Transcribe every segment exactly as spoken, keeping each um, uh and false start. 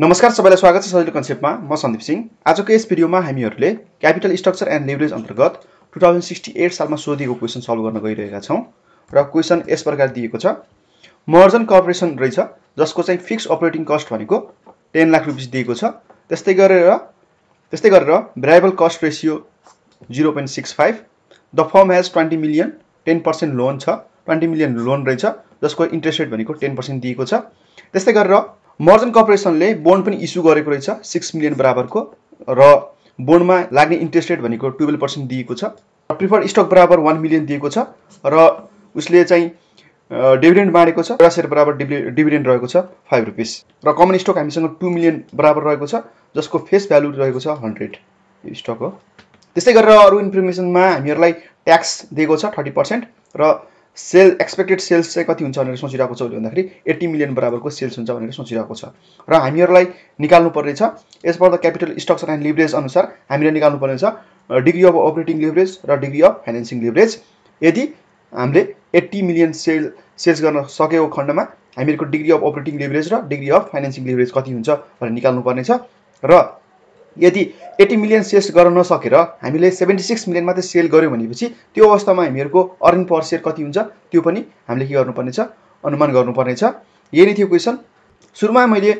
नमस्कार सबैलाई स्वागत छ सजिलो कन्सेप्टमा म सन्दीप सिंह आजको यस भिडियोमा हामीहरुले क्यापिटल स्ट्रक्चर एन्ड लेभरेज अन्तर्गत दुई हजार अठसट्ठी सालमा सोधिएको क्वेशन सल्भ गर्न गइरहेका छौं र क्वेशन यस प्रकार दिएको छ मर्जन कर्पोरेसन रहेछ जसको चाहिँ फिक्स अपरेटिङ कस्ट भनेको दस लाख रुपैयाँ दिएको छ त्यस्तै गरेर त्यस्तै गरेर भेरिएबल कस्ट रेशियो शून्य दशमलव पैँसठ्ठी द फर्म हैज बीस मिलियन दस प्रतिशत लोन छ बीस मिलियन लोन रहेछ जसको इन्ट्रेस्ट रेट भनेको दस प्रतिशत दिएको छ त्यस्तै गरेर मर्जन कर्पोरेसनले बोन्ड पनि इस्यु गरेको रहेछ छः मिलियन बराबरको र बोन्डमा लाग्ने इन्ट्रेस्ट रेट भनेको बाह्र प्रतिशत दिएको छ प्रिफर्ड स्टक बराबर एक मिलियन दिएको छ र उसले चाहिँ डिभिडेन्ड बाँडेको छ एउटा शेयर बराबर डिभिडेन्ड रहेको छ पाँच रुपैयाँ र कमन स्टक हामीसँग दुई मिलियन बराबर रहेको छ जसको फेस भ्यालु रहेको छ सय यो स्टक हो त्यसै गरेर अरु इन्फर्मेसनमा हामीहरुलाई ट्याक्स दिएको छ तीस प्रतिशत र सेल एक्सपेक्टेड सेल्स चाहिँ कति हुन्छ भनेर सोचिरहेको छ उले भन्दाखेरि अस्सी मिलियन बराबरको सेल्स हुन्छ भनेर सोचिरहेको छ र हामीहरुलाई निकाल्नु पर्ने छ as per the capital structure and leverage अनुसार हामीले निकाल्नु पर्ने छ डिग्री अफ अपरेटिङ लेभरेज र डिग्री अफ फाइनान्सिङ लेभरेज यदि हामीले अस्सी मिलियन सेल सेल्स गर्न सकेको खण्डमा हामीहरुको डिग्री अफ अपरेटिङ लेभरेज र डिग्री अफ फाइनान्सिङ लेभरेज कति हुन्छ भनेर निकाल्नु पर्ने छ र यदि अस्सी मिलियन सेल्स गर्न नसकेर हामीले छिहत्तर मिलियन मात्र सेल गर्यो भनेपछि त्यो अवस्थामा हामीहरुको अर्निङ पर शेयर कति हुन्छ त्यो पनि हामीले के गर्नुपर्ने छ अनुमान गर्नुपर्ने छ यही नै थियो क्वेशन सुरुमा मैले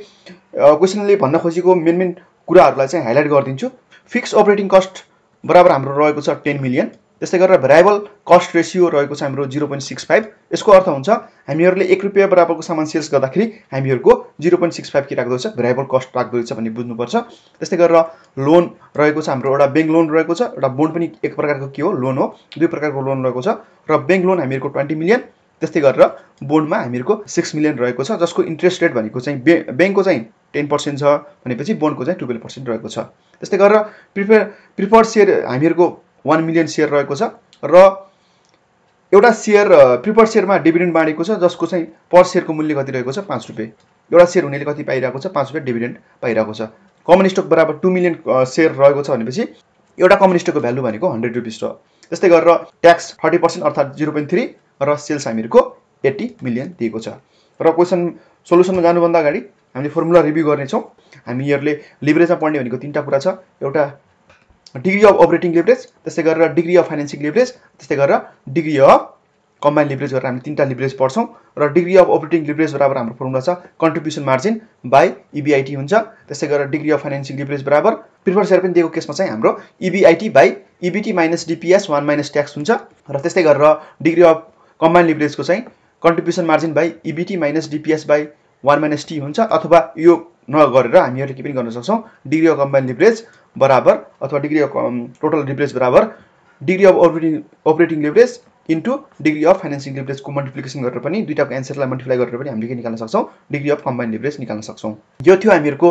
क्वेशनले भन्न खोजेको मेन मेन कुराहरुलाई चाहिँ हाइलाइट गर्दिन्छु फिक्स अपरेटिङ कस्ट बराबर हाम्रो रहेको छ दस मिलियन त्यसै गरेर भेरिएबल कस्ट रेशियो रहेको छ हाम्रो शून्य दशमलव पैँसठ्ठी यसको अर्थ हुन्छ हामीहरुले एक रुपैयाँ बराबरको सामान सेल्स गर्दाखेरि हामीहरुको शून्य दशमलव पैँसठ्ठी के राख्दो छ भेरिएबल कस्ट राख्दो छ भन्ने बुझ्नु पर्छ त्यसै गरेर लोन रहेको छ हाम्रो एउटा बैंक लोन रहेको छ एउटा बोन्ड पनि एक प्रकारको के हो लोन हो दुई प्रकारको लोन रहेको छ र बैंक लोन हामीहरुको बीस मिलियन त्यस्तै गरेर बोन्डमा हामीहरुको छः मिलियन रहेको छ जसको इन्ट्रेस्ट रेट भनेको चाहिँ बैंकको चाहिँ दस प्रतिशत छ भनेपछि बोन्डको चाहिँ बाह्र प्रतिशत रहेको छ त्यस्तै गरेर प्रिफर प्रिफर्ड शेयर हामीहरुको एक मिलियन शेयर रहेको छ र एउटा शेयर प्रिफर्ड शेयरमा डिभिडेन्ड बाँडेको छ जसको चाहिँ पर शेयरको मूल्य कति रहेको छ पाँच रुपैयाँ एउटा शेयर हुनेले कति पाइरहेको छ पाँच रुपैयाँ डिभिडेन्ड पाइरहेको छ कमन स्टक बराबर दुई मिलियन शेयर रहेको छ भनेपछि एउटा कमन स्टकको भ्यालु भनेको सय रुपैयाँ हो त्यस्तै गरेर ट्याक्स तीस प्रतिशत अर्थात शून्य दशमलव तीन र सेल्स हामीहरुको अस्सी मिलियन दिएको छ र क्वेशन सोलुसनमा जानुभन्दा अगाडि हामीले फर्मुला रिभ्यु गर्ने छौं हामीहरुले लेभरेजमा पढ्ने भनेको तीनटा कुरा छ एउटा डिग्री अफ अपरेटिङ लेभरेज त्यसै गरेर डिग्री अफ फाइनान्सिङ लेभरेज त्यसै गरेर डिग्री अफ कम्बाइन लेभरेज गरेर हामी तीनटा लेभरेज पढ्छौं र डिग्री अफ अपरेटिङ लेभरेज बराबर हाम्रो फर्मुला छ कन्ट्रिब्युसन मार्जिन बाइ ईबीआईटी हुन्छ त्यसै गरेर डिग्री अफ फाइनान्सिङ लेभरेज बराबर प्रिफर्ड शेयर पनि दिएको केसमा चाहिँ हाम्रो EBIT by EBT minus DPS एक माइनस ट्याक्स हुन्छ र त्यसै गरेर डिग्री अफ कम्बाइन लेभरेजको चाहिँ contribution margin by EBT minus DPS by एक माइनस टी हुन्छ अथवा यो नगरेर हामीहरुले के पनि गर्न सक्छौं डिग्री अफ कम्बाइन लेभरेज बराबर अथवा डिग्री अफ टोटल लेभरेज बराबर degree of operating operating leverage into degree of financing लेभरेजको मल्टिप्लिकेसन गरेर पनि दुईटाको एन्सरलाई मल्टिप्लाई गरेर पनि हामीले के निकाल्न सक्छौं डिग्री अफ कम्बाइन लेभरेज निकाल्न सक्छौं यो थियो हामीहरुको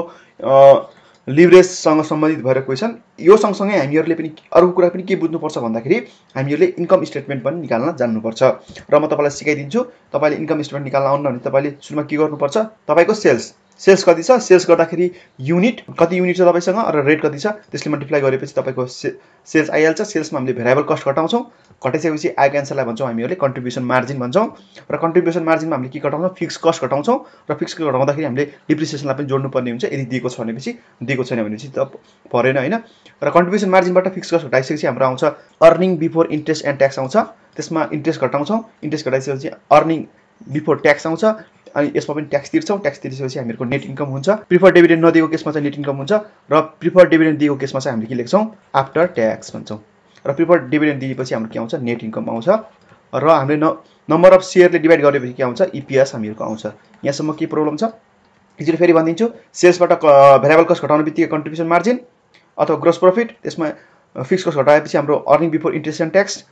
लेभरेजसँग सम्बन्धित भएर क्वेशन यो सँगसँगै हामीहरुले पनि अरु कुरा पनि के बुझ्नुपर्छ भन्दाखेरि हामीहरुले इन्कम स्टेटमेन्ट पनि निकाल्न जान्नुपर्छ र म तपाईलाई सिकाइदिन्छु तपाईले इन्कम स्टेटमेन्ट निकाल्न आउनु भने तपाईले सुरुमा के गर्नुपर्छ तपाईको सेल्स सेल्स कति छ सेल्स गर्दाखेरि युनिट कति युनिट छ तपाईसँग र रेट कति छ त्यसले मल्टिप्लाई गरेपछि तपाईको सेल्स आइहाल्छ सेल्समा हामीले भेरिएबल कस्ट घटाउँछौं घटाइसकेपछि आएको आन्सरलाई भन्छौं हामीहरुले कन्ट्रिब्युसन मार्जिन भन्छौं र कन्ट्रिब्युसन मार्जिनमा हामीले के घटाउँछौं फिक्स कस्ट घटाउँछौं र फिक्स कस्ट घटाउँदाखेरि हामीले डिप्रिसिएसनलाई पनि जोड्नु पर्ने हुन्छ यदि दिएको छ भनेपछि दिएको छैन भनेपछि त परेन हैन र कन्ट्रिब्युसन मार्जिनबाट फिक्स कस्ट घटाइसकेपछि हाम्रो आउँछ earning before interest and tax आउँछ त्यसमा इन्ट्रेस्ट घटाउँछौं इन्ट्रेस्ट घटाइसकेपछि अर्निङ बिफोर ट्याक्स आउँछ अनि यसमा पनि ट्याक्स तिर्छौं ट्याक्स तिरेपछि हामीहरुको नेट इन्कम हुन्छ प्रिफर्ड डिभिडेन्ड नदिएको केसमा चाहिँ नेट इन्कम हुन्छ र प्रिफर्ड डिभिडेन्ड दिएको केसमा चाहिँ हामीले के लेख्छौं आफ्टर ट्याक्स भन्छौं र प्रिफर्ड डिभिडेन्ड दिएपछि हाम्रो के आउँछ नेट इन्कम आउँछ र हामीले नम्बर अफ शेयरले डिभाइड गरेपछि के आउँछ ईपीएस हामीहरुको आउँछ यहाँसम्म के प्रब्लम छ यसरी फेरि भन्दिन्छु सेल्सबाट भेरिएबल कस्ट घटाउनुबित्तिकै कन्ट्रिब्युसन मार्जिन अथवा ग्रोस प्रॉफिट त्यसमा फिक्स कस्ट घटाएपछि हाम्रो earning before interest and tax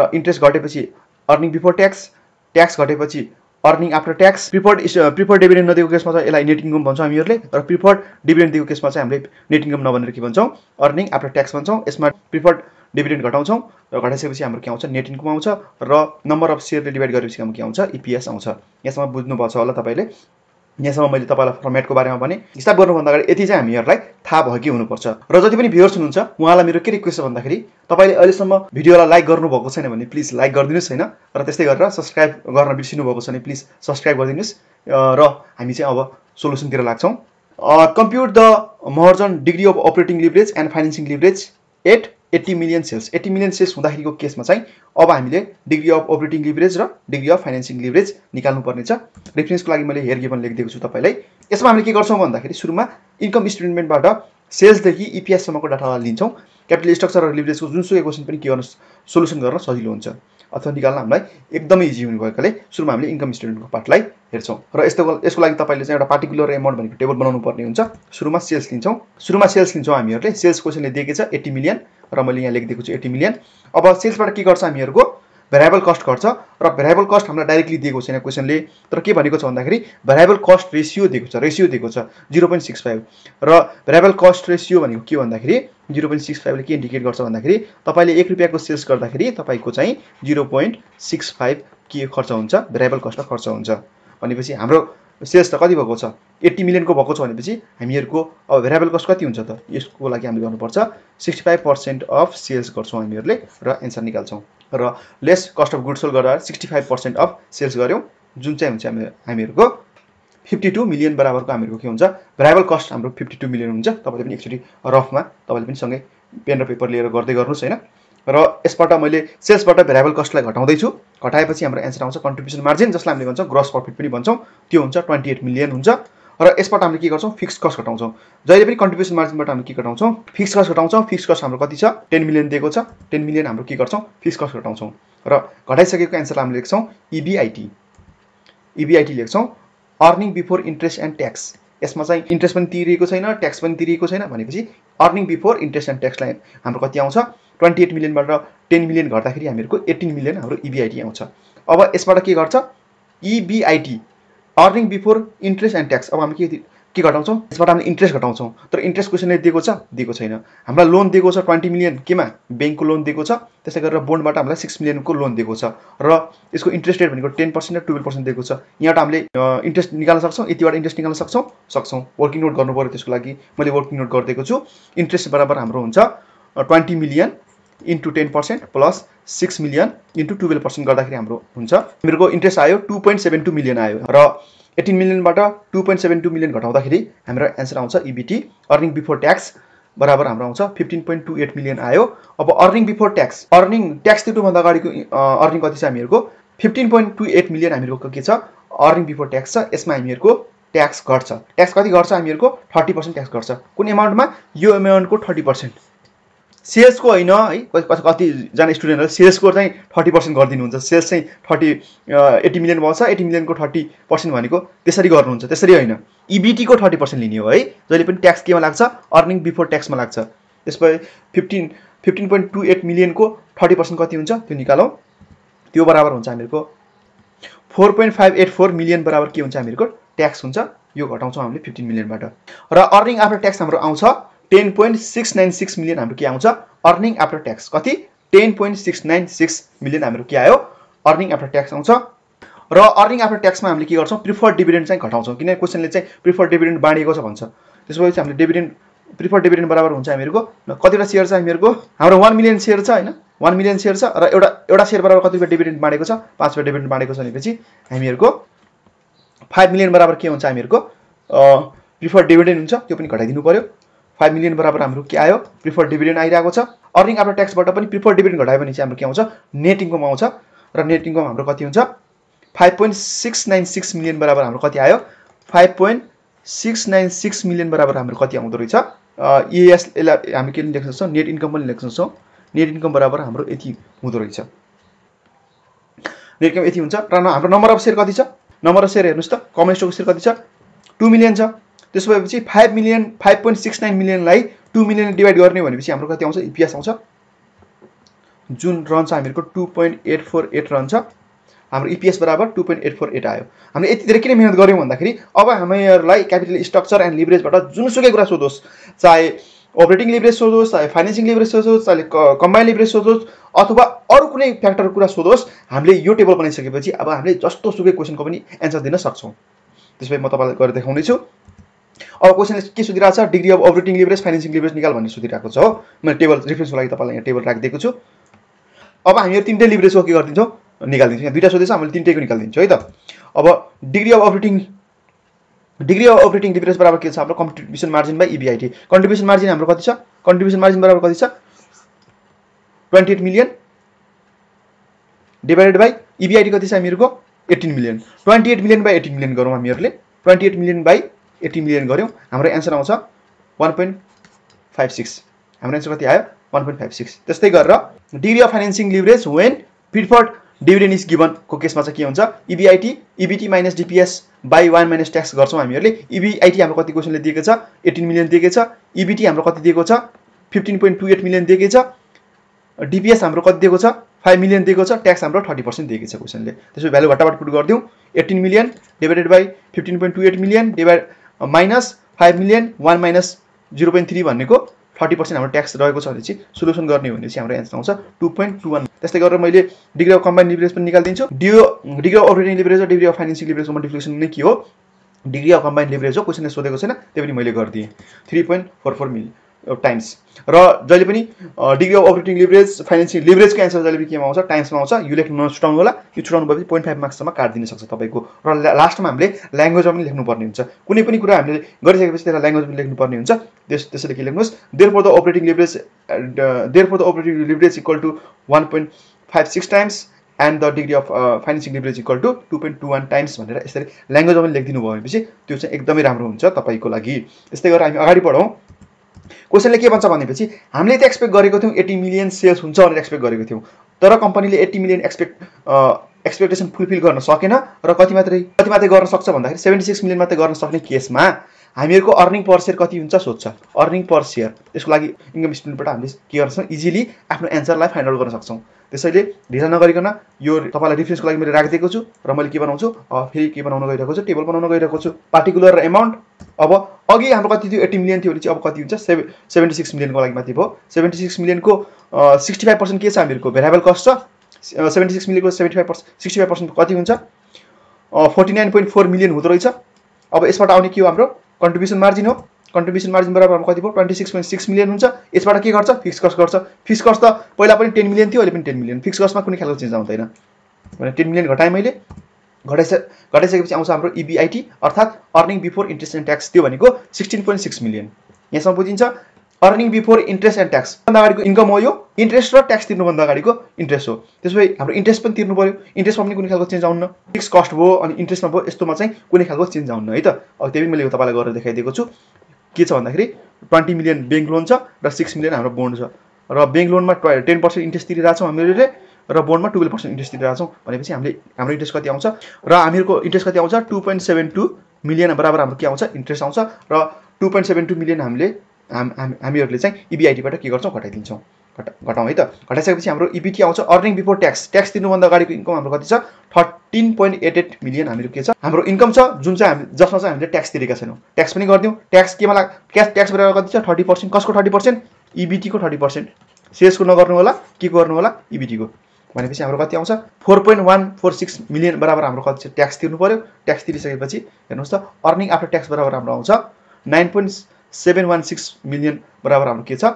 र इन्ट्रेस्ट घटेपछि अर्निङ बिफोर ट्याक्स ट्याक्स घटेपछि earning after tax preferred preferred dividend नदिएको केसमा चाहिँ यसलाई नेट इन्कम भन्छौं हामीहरुले र प्रिफर्ड डिभिडेन्ड दिएको केसमा चाहिँ हामीले नेट इन्कम नभनेर के भन्छौं अर्निङ आफ्टर ट्याक्स भन्छौं यसमा प्रिफर्ड डिभिडेन्ड घटाउँछौं र घटाइसकेपछि हाम्रो के आउँछ नेट इन्कम आउँछ र नम्बर अफ शेयरले डिभाइड गरेपछि हाम्रो के आउँछ ईपीएस आउँछ यसमा बुझ्नुपर्छ होला तपाईले यहाँसम्म मैले तपाईलाई फर्मेटको बारेमा भने हिसाब गर्नुभन्दा अगाडि यति चाहिँ हामीहरुलाई थाहा भएकै हुनुपर्छ र जति पनि भ्युअर्स हुनुहुन्छ उहाँलाई मेरो के रिक्वेस्ट छ भन्दाखेरि तपाईले अहिलेसम्म भिडियोलाई लाइक गर्नु भएको छैन भने प्लिज लाइक गरिदिनुस् हैन र त्यस्तै गरेर सब्स्क्राइब गर्न बिर्सिनु भएको छ भने प्लिज सब्स्क्राइब गरिदिनुस् र हामी चाहिँ अब सोलुसनतिर लाग्छौं Uh, compute the Morgan degree of operating leverage and financing leverage at eighty million sales. eighty million sales हुँदाखेरिको केसमा चाहिँ अब हामीले degree of operating leverage र degree of financing leverage निकाल्नु पर्ने छ. रेफरेन्स को लागि मैले here given लेखिदिएको छु तपाईलाई. यसमा हामीले के गर्छौं भन्दाखेरि सुरुमा इन्कम स्टेटमेन्ट बाट सेल्स देखि ईपीएस सम्मको डाटा लिन्छौं. क्यापिटल स्ट्रक्चर र लिभरेज को जुनसुकै क्वेशन पनि के गर्न सोलुसन गर्न सजिलो हुन्छ अथवा निकाल्न हामीलाई एकदमै इजी हुने भएकाले सुरुमा हामीले इन्कम स्टेटमेन्ट को पार्टलाई हेर्छौं र यस्तो यसको लागि तपाईले चाहिँ एउटा पार्टिकुलर अमाउन्ट भनेको टेबल बनाउनु पर्ने हुन्छ. सुरुमा सेल्स लिन्छौं सुरुमा सेल्स लिन्छौं हामीहरुले. सेल्स क्वेशनले दिएको छ eighty million र मैले यहाँ लेखिदिएको छु eighty million. अब सेल्स बाट के गर्छ हामीहरुको भेरिएबल कस्ट गर्छ र भेरिएबल कस्ट हामीलाई डाइरेक्टली दिएको छैन क्वेशनले, तर के भनेको छ भन्दाखेरि भेरिएबल कस्ट रेशियो दिएको छ. रेशियो दिएको छ zero point six five र भेरिएबल कस्ट रेशियो भनेको के भन्दाखेरि zero point six five ले के इन्डिकेट गर्छ भन्दाखेरि तपाईले one रुपैयाँ को सेल्स गर्दाखेरि तपाईको चाहिँ zero point six five के खर्च हुन्छ, भेरिएबल कस्ट खर्च हुन्छ. भनेपछि हाम्रो सेल्स त कति भएको छ eighty million को भएको छ भनेपछि हामीहरुको अब भेरिएबल कस्ट कति हुन्छ त यसको लागि हामीले गर्नुपर्छ sixty-five percent अफ सेल्स गर्छौं हामीहरुले र आन्सर निकाल्छौं र less cost of goods sold गर्दा sixty-five percent अफ सेल्स गर्यौं जुन चाहिँ हुन्छ हामी हामीहरुको fifty-two million बराबरको हामीहरुको के हुन्छ भेरिएबल कस्ट हाम्रो fifty-two million हुन्छ. तपाईले पनि एकचोटी रफमा तपाईले पनि सँगै पेन र पेपर लिएर गर्दै गर्नुस् हैन. र यसबाट मैले सेल्सबाट भेरिएबल कस्टलाई घटाउँदै छु. घटाएपछि हाम्रो आन्सर आउँछ कन्ट्रिब्युसन मार्जिन जसलाई हामीले भन्छौं ग्रॉस प्रॉफिट पनि भन्छौं, त्यो हुन्छ twenty-eight million हुन्छ. र यसबाट हामीले के गर्छौं फिक्स्ड कस्ट घटाउँछौं. जहिले पनि कन्ट्रिब्युसन मार्जिनबाट हामी के घटाउँछौं फिक्स्ड कस्ट घटाउँछौं. फिक्स्ड कस्ट हाम्रो कति छ ten million दिएको छ. ten million हाम्रो के गर्छौं फिक्स्ड कस्ट घटाउँछौं र घटाइसकेको आन्सर हामीले लेख्छौं E B I T. E B I T लेख्छौं earning before interest and tax. यसमा चाहिँ इन्ट्रेस्ट पनि तिरेको छैन ट्याक्स पनि तिरेको छैन भनेपछि earning before interest and tax लाई हाम्रो कति आउँछ twenty-eight million बाट ten million घटाउँदाखेरि हामीहरुको eighteen million हाम्रो E B I T आउँछ. अब यसबाट के गर्छ E B I T earning before interest and tax. अब हामी के के घटाउँछौं यसबाट हामीले इन्ट्रेस्ट घटाउँछौं तर इन्ट्रेस्ट क्वेशनले दिएको छ दिएको छैन. हाम्रो लोन दिएको छ twenty million केमा बैंकको लोन दिएको छ, त्यसै गरेर बोन्डबाट हामीलाई six million को लोन दिएको छ र यसको इन्ट्रेस्ट रेट भनेको ten percent र twelve percent दिएको छ. यहाँबाट हामीले इन्ट्रेस्ट निकाल्न सक्छौं यतिबाट इन्ट्रेस्ट निकाल्न सक्छौं सक्छौं. वर्किङ नोट गर्नुपर्यो त्यसको लागि मैले वर्किङ नोट गरिदिएको छु. इन्ट्रेस्ट बराबर हाम्रो हुन्छ twenty million into ten percent plus six million into twelve percent गर्दाखेरि हाम्रो हुन्छ हामीहरुको इन्ट्रेस्ट आयो two point seven two million आयो र eighteen million बाट two point seven two million घटाउँदाखेरि हाम्रो आन्सर आउँछ E B T earning before tax बराबर हाम्रो आउँछ fifteen point two eight million आयो. अब earning before tax earning tax तिर्नु भन्दा अगाडिको अर्निङ कति छ हामीहरुको fifteen point two eight million हामीहरुको के छ अर्निङ बिफोर ट्याक्स छ. यसमा हामीहरुको ट्याक्स घट्छ. ट्याक्स कति घट्छ हामीहरुको thirty percent ट्याक्स घट्छ. कुन अमाउन्टमा यो अमाउन्टको thirty percent सेल्स को हैन है. कति जना स्टुडेन्टहरु सेल्स को चाहिँ thirty percent गर्दिनु हुन्छ. सेल्स चाहिँ thirty eighty million भयो छ eighty million को thirty percent भनेको त्यसरी गर्नुहुन्छ त्यसरी हैन. E B T को thirty percent लिने हो है. जहिले पनि ट्याक्स केमा लाग्छ अर्निङ बिफोर ट्याक्स मा लाग्छ. त्यसपछि fifteen fifteen point two eight million को thirty percent कति हुन्छ त्यो निकालौं. त्यो बराबर हुन्छ हामीहरुको four point five eight four million बराबर के हुन्छ हामीहरुको ट्याक्स हुन्छ. यो घटाउँछौं हामीले fifteen million बाट र अर्निङ आफ्टर ट्याक्स हाम्रो आउँछ ten point six nine six million हाम्रो के आउँछ अर्निङ आफ्टर ट्याक्स कति ten point six nine six million हाम्रो के आयो अर्निङ आफ्टर ट्याक्स आउँछ. र अर्निङ आफ्टर ट्याक्स मा हामीले के गर्छौं प्रिफर्ड डिभिडेन्ड चाहिँ घटाउँछौं किनकि क्वेशनले चाहिँ प्रिफर्ड डिभिडेन्ड बाँडिएको छ भन्छ. त्यसपछि हामीले डिभिडेन्ड प्रिफर्ड डिभिडेन्ड बराबर हुन्छ हामीहरुको कतिवटा शेयर छ हामीहरुको हाम्रो one million शेयर छ हैन. one million शेयर छ र एउटा एउटा शेयर बराबर कति रुपैयाँ डिभिडेन्ड बाँडेको छ five रुपैयाँ डिभिडेन्ड बाँडेको छ भनेपछि हामीहरुको five million बराबर के हुन्छ हामीहरुको प्रिफर्ड डिभिडेन्ड हुन्छ. त्यो पनि घटाइदिनु पर्यो. five million बराबर हाम्रो के आयो प्रिफर्ड डिभिडेन्ड आइराको छ. अर्निङ आफ्टर ट्याक्स बाट पनि प्रिफर्ड डिभिडेन्ड घटायो भने चाहिँ हाम्रो के आउँछ नेट इन्कम आउँछ र नेट इन्कम हाम्रो कति हुन्छ five point six nine six million बराबर हाम्रो कति आयो five point six nine six million बराबर हाम्रो कति आउँदो रहेछ. यस यसलाई हामी के लेख्न सक्छौं नेट इन्कम पनि लेख्न सक्छौं. नेट इन्कम बराबर हाम्रो यति हुँदो रहेछ. नेट इन्कम यति हुन्छ र हाम्रो नम्बर अफ शेयर कति छ नम्बर अफ शेयर हेर्नुस् त कमन स्टक शेयर कति छ two million छ. त्यसपछि five million five point six nine million लाई two million ले डिवाइड गर्ने भनेपछि हाम्रो कति आउँछ ईपीएस आउँछ जुन रहन्छ हामीहरुको two point eight four eight रहन्छ. हाम्रो ईपीएस बराबर two point eight four eight आयो. हामीले यति धेरै किन मेहनत गर्यौं भन्दाखेरि अब हामीहरुलाई क्यापिटल स्ट्रक्चर एन्ड लिभरेज बाट जुनसुकै कुरा सोधोस् चाहे अपरेटिङ लिभरेज सोधोस् चाहे फाइनान्सिङ लिभरेज सोधोस् चाहे कम्बाइन लिभरेज सोधोस् अथवा अरु कुनै फ्याक्टर कुरा सोधोस् हामीले यो टेबल बनाइसकेपछि अब हामीले जस्तो सुकै क्वेशनको पनि आन्सर दिन सक्छौं. त्यसपछि म तपाईलाई गरेर देखाउँदै छु. अब क्वेशनले के सोधिराछ degree of operating leverage financing leverage निकाल भन्ने सोधिराको छ हो. मैले टेबल रेफरेन्सको लागि तपाईलाई यहाँ टेबल राखिदिएको छु. अब हामी यो तीनटै लिभरेजको के गर्दिन्छौं निकाल्दिन्छौं. यहाँ दुईटा सोधेछ हामीले तीनटैको निकाल्दिन्छौं है त. अब degree of operating Degree of operating difference बराबर के साथ contribution margin by E B I T. Contribution margin हम लोग कहते हैं contribution margin बराबर कहते हैं twenty-eight million divided by E B I T कहते हैं मेरे को eighteen million. twenty-eight million by eighteen million करो हम मेरे लिए twenty-eight million by eighteen million करें हमारे answer आउट सा one point five six. हमारे answer कहते हैं one point five six. तो इसलिए कर रहा degree of financing leverage when preferred dividend is given को केस में से क्या होना E B I T E B T minus D P S by one minus tax गर्छौं हामीहरुले E B I T हाम्रो कति क्वेशनले दिएको छ eighteen million दिएको छ E B T हाम्रो कति दिएको छ fifteen point two eight million दिएको छ D P S हाम्रो कति दिएको छ five million दिएको छ ट्याक्स हाम्रो thirty percent दिएको छ क्वेशनले त्यसो भ्यालु भटाभट पुट गर्दियौ eighteen million divided by fifteen point two eight million divided minus five million one minus zero point three भन्नेको thirty percent हाम्रो ट्याक्स रहेको छ भनेपछि सोलुसन गर्ने हो भनेपछि हाम्रो आन्सर आउँछ two point two one त्यसै गरेर मैले डिग्री अफ कम्बाइन्ड लिभरेज पनि निकाल्दिन्छु डिग्री अफ अपरेटिङ लिभरेज र डिग्री अफ फाइनान्सिङ लिभरेजको मल्टिप्लिकेसन नै के हो डिग्री अफ कम्बाइन्ड लिभरेज हो क्वेशनले सोधेको छैन त्यो पनि मैले गर्दिए three point four four times र जहिले पनि degree of operating leverage financing लिभरेजको आन्सर जहिले पनि केमा आउँछ टाइम्समा आउँछ यो लेख्न नछुटाउनु होला यो छुटाउनु भएपछि zero point five मार्क्ससम्म काट दिन सक्छ तपाईको र लास्टमा हामीले ल्याङ्ग्वेज पनि लेख्नु पर्ने हुन्छ कुनै पनि कुरा हामीले गरिसकेपछि त्यसलाई ल्याङ्ग्वेज पनि लेख्नु पर्ने हुन्छ त्यसैले के लेख्नुस् therefore the operating leverage uh, therefore the operating leverage equal to one point five six times and the degree of uh, financing leverage equal to two point two one times भनेर यसरी ल्याङ्ग्वेजमा पनि लेख्दिनु भयो भनेपछि त्यो चाहिँ एकदमै राम्रो हुन्छ तपाईको लागि त्यस्तै गरेर हामी अगाडि बढौं क्वेशनले के भन्छ भनेपछि हामीले त एक्सपेक्ट गरेको थियौ eighty million सेल्स हुन्छ भनेर एक्सपेक्ट गरेको थियौ तर कम्पनीले eighty million expect expectation fulfil गर्न सकेन र कति मात्रै कति मात्रै गर्न सक्छ भन्दाखेरि seventy-six million मात्रै गर्न सक्ने केसमा हामीहरुको अर्निङ पर शेयर कति हुन्छ सोध्छ अर्निङ पर शेयर त्यसको लागि इन्कम स्टेटमेन्टबाट हामीले के गर्छौं इजिली आफ्नो आन्सरलाई फाइन्ड आउट गर्न सक्छौं त्यसैले ढिला नगरिकन यो तपाईलाई रिफरेन्सको लागि मैले राखिदिएको छु र मैले के बनाउँछु अब फेरि के बनाउन गइरहेको छु टेबल बनाउन गइरहेको छु पार्टिकुलर एमाउन्ट अब अघि हाम्रो कति थियो eighty million थियो भने चाहिँ अब कति हुन्छ seventy-six million को लागि माथि भयो seventy-six million को sixty-five percent के छ हामीहरुको भेरिएबल कस्ट छ seventy-six million को seventy-five percent sixty-five percent कति हुन्छ forty-nine point four million हुँदो रहेछ अब यसबाट आउने के हो हाम्रो Contribution margin हो contribution margin बराबर कति भयो twenty-six point six million हुन्छ यसबाट के गर्छ फिक्स कस्ट गर्छ फिक्स कस्ट त पहिला पनि ten million थियो अहिले पनि ten million फिक्स कस्टमा कुनै खालको चेन्ज आउँदैन भने ten million घटाए मैले घटाइसके घटाइसकेपछि आउँछ हाम्रो E B I T अर्थात earning before interest and tax त्यो भनेको sixteen point six million यसमा बुझिन्छ earning before interest and tax भन्दा अगाडिको इन्कम हो यो इन्ट्रेस्ट र ट्याक्स तिर्नु भन्दा अगाडिको इन्ट्रेस्ट हो त्यसै हाम्रो इन्ट्रेस्ट पनि तिर्नु पर्यो इन्ट्रेस्टमा पनि कुनै खालको चेन्ज आउन्न फिक्स कस्ट हो अनि इन्ट्रेस्टमा भयो यस्तोमा चाहिँ कुनै खालको चेन्ज आउन्न है त अब त्यही पनि मैले तपाईलाई गरेर देखाइदिएको छु के छ भन्दाखेरि twenty million बैंक लोन छ र six million हाम्रो बोन्ड छ र बैंक लोनमा ten percent इन्ट्रेस्ट तिरिरहेछौ हामीले र बोन्डमा twelve percent इन्ट्रेस्ट तिरिरहेछौ भनेपछि हामीले हाम्रो इन्ट्रेस्ट कति आउँछ र हामीहरुको इन्ट्रेस्ट कति आउँछ two point seven two million बराबर हाम्रो के आउँछ इन्ट्रेस्ट आउँछ र two point seven two million हामीले हम हामीहरुले चाहिँ E B I T बाट के गर्छौं घटाइदिन्छौं घटाउँ है त घटाइसकेपछि हाम्रो E B T आउँछ अर्निङ बिफोर ट्याक्स ट्याक्स तिर्नु भन्दा अगाडिको इन्कम हाम्रो कति छ thirteen point eight eight million हामीहरु के छ हाम्रो इन्कम छ जुन चाहिँ हामी जसमा चाहिँ हामीले ट्याक्स तिरेका छैनौं ट्याक्स पनि गर्दियौ ट्याक्स केमा लाग क्याश ट्याक्स बराबर कति छ thirty percent कसको thirty percent E B T को thirty percent सेल्स को नगर्नु होला के गर्नु होला E B T को भनेपछि हाम्रो कति आउँछ four point one four six million बराबर हाम्रो कति छ ट्याक्स तिर्नु पर्यो ट्याक्स तिरिसकेपछि हेर्नुस् त अर्निङ आफ्टर ट्याक्स बराबर हाम्रो आउँछ nine point seven one six million बराबर हाम्रो के छ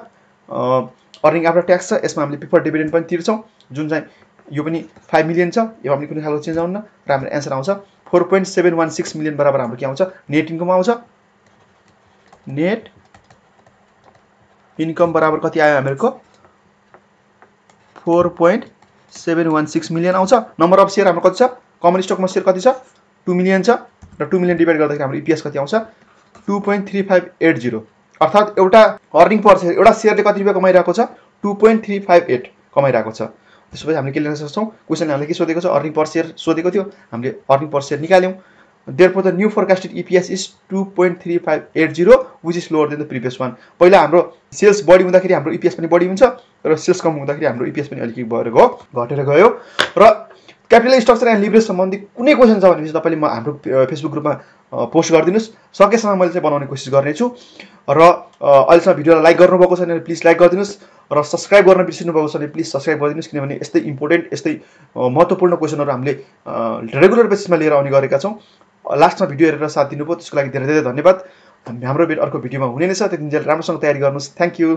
अर्निङ आफ्टर ट्याक्स छ यसमा हामीले प्रिफर्ड डिभिडेन्ड पनि तिर्छौं जुन चाहिँ यो पनि five million छ यो पनि कुनै खालको चेन्ज आउन र हाम्रो आन्सर आउँछ four point seven one six million बराबर हाम्रो के आउँछ नेट इन्कम आउँछ नेट इन्कम बराबर कति आयो हामीहरुको four point seven one six million आउँछ नम्बर अफ शेयर हाम्रो कति छ कमन स्टकमा शेयर कति छ two million छ र two million डिभाइड गर्दा हाम्रो E P S कति आउँछ two point three five eight zero अर्थात एउटा अर्निङ पर शेयर एउटा शेयरले कति रुपैयाँ कमाइरहेको छ two point three five eight कमाइरहेको छ त्यसपछि हामीले के लेख्न सक्छौं क्वेशनले हामीले के सोधेको छ अर्निङ पर शेयर सोधेको थियो हामीले अर्निङ पर शेयर निकाल्यौं therefore the new forecasted E P S is two point three five eight zero which is lower than the previous one पहिला हाम्रो सेल्स बढी हुँदाखेरि हाम्रो E P S पनि बढी हुन्छ र सेल्स कम हुँदाखेरि हाम्रो E P S पनि अलिकति बढेर गयो घटेर गयो र क्यापिटल स्ट्रक्चर एन्ड लिभरेज सम्बन्धी कुनै क्वेशन छ भने तपाईले म हाम्रो फेसबुक ग्रुपमा पोस्ट गरिदिनुस् सकेसम्म मैले चाहिँ बनाउने कोसिस गर्नेछु र अहिलेसम्म भिडियोलाई लाइक गर्नु भएको छ भने प्लिज लाइक गरिदिनुस् र सब्स्क्राइब गर्न बिर्सिनु भएको छ भने प्लिज सब्स्क्राइब गरिदिनुस् किनभने यस्तै इम्पोर्टेन्ट यस्तै महत्त्वपूर्ण क्वेशनहरु हामीले रेगुलर बेसिसमा लिएर आउने गरेका छौं लास्टमा भिडियो हेरेर साथ दिनुभयो त्यसको लागि धेरै धेरै धन्यवाद हाम्रो अर्को भिडियोमा हुने नै छ त्यतिन्जेल राम्रोसँग तयारी गर्नुस् थ्यांक यू